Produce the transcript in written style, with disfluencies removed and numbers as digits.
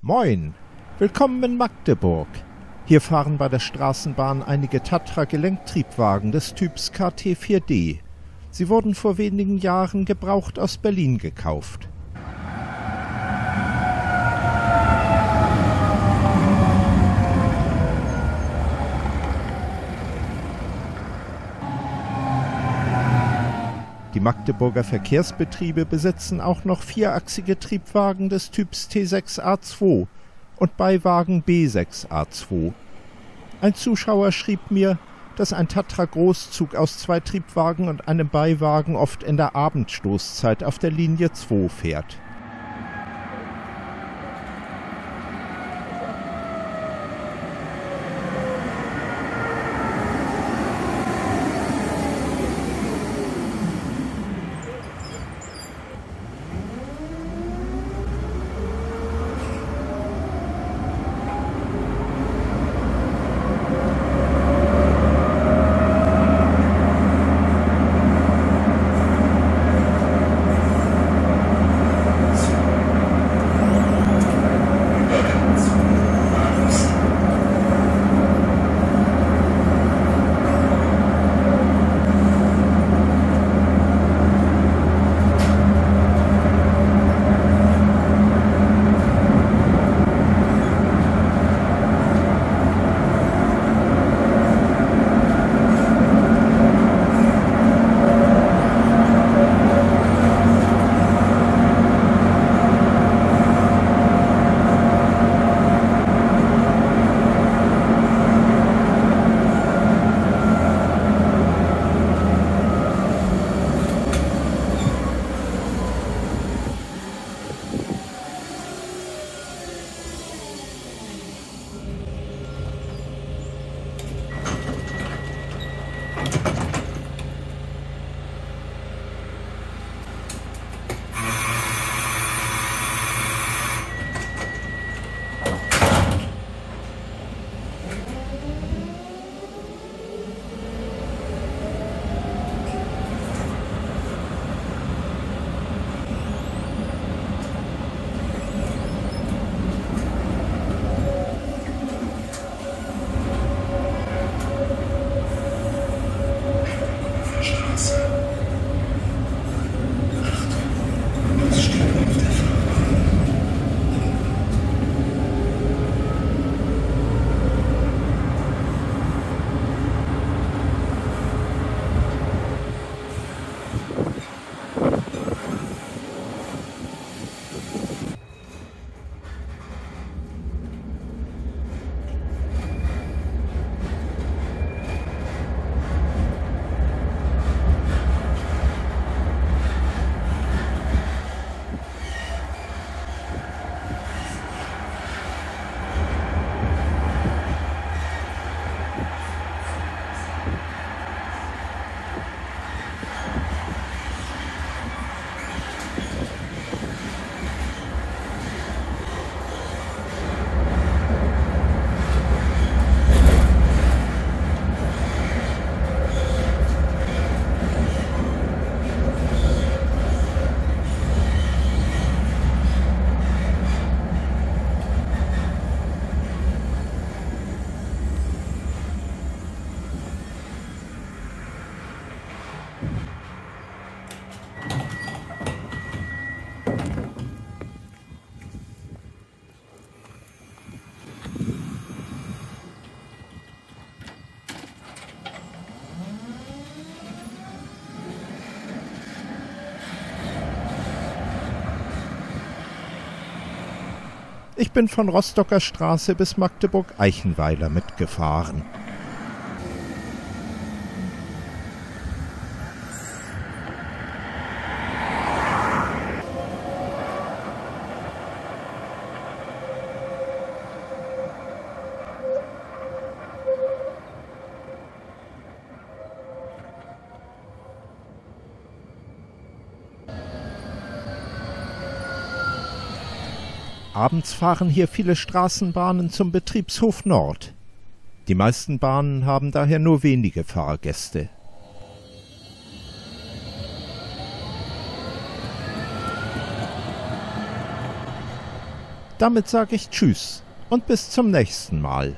Moin, willkommen in Magdeburg. Hier fahren bei der Straßenbahn einige Tatra-Gelenktriebwagen des Typs KT4D. Sie wurden vor wenigen Jahren gebraucht aus Berlin gekauft. Die Magdeburger Verkehrsbetriebe besitzen auch noch vierachsige Triebwagen des Typs T6A2 und Beiwagen B6A2. Ein Zuschauer schrieb mir, dass ein Tatra-Großzug aus zwei Triebwagen und einem Beiwagen oft in der Abendstoßzeit auf der Linie 2 fährt. Ich bin von Rostocker Straße bis Magdeburg-Eichenweiler mitgefahren. Abends fahren hier viele Straßenbahnen zum Betriebshof Nord. Die meisten Bahnen haben daher nur wenige Fahrgäste. Damit sage ich Tschüss und bis zum nächsten Mal.